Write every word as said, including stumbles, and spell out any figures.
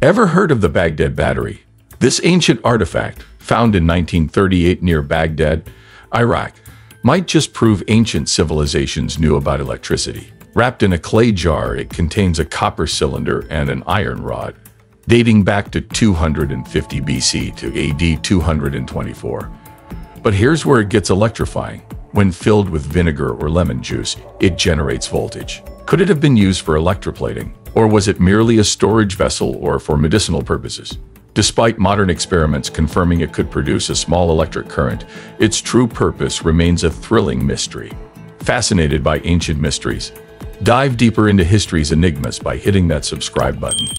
Ever heard of the Baghdad Battery? This ancient artifact, found in nineteen thirty-eight near Baghdad, Iraq, might just prove ancient civilizations knew about electricity. Wrapped in a clay jar, it contains a copper cylinder and an iron rod, dating back to two hundred fifty B C to A D two hundred twenty-four. But here's where it gets electrifying. When filled with vinegar or lemon juice, it generates voltage. Could it have been used for electroplating, or was it merely a storage vessel or for medicinal purposes? Despite modern experiments confirming it could produce a small electric current, its true purpose remains a thrilling mystery. Fascinated by ancient mysteries? Dive deeper into history's enigmas by hitting that subscribe button.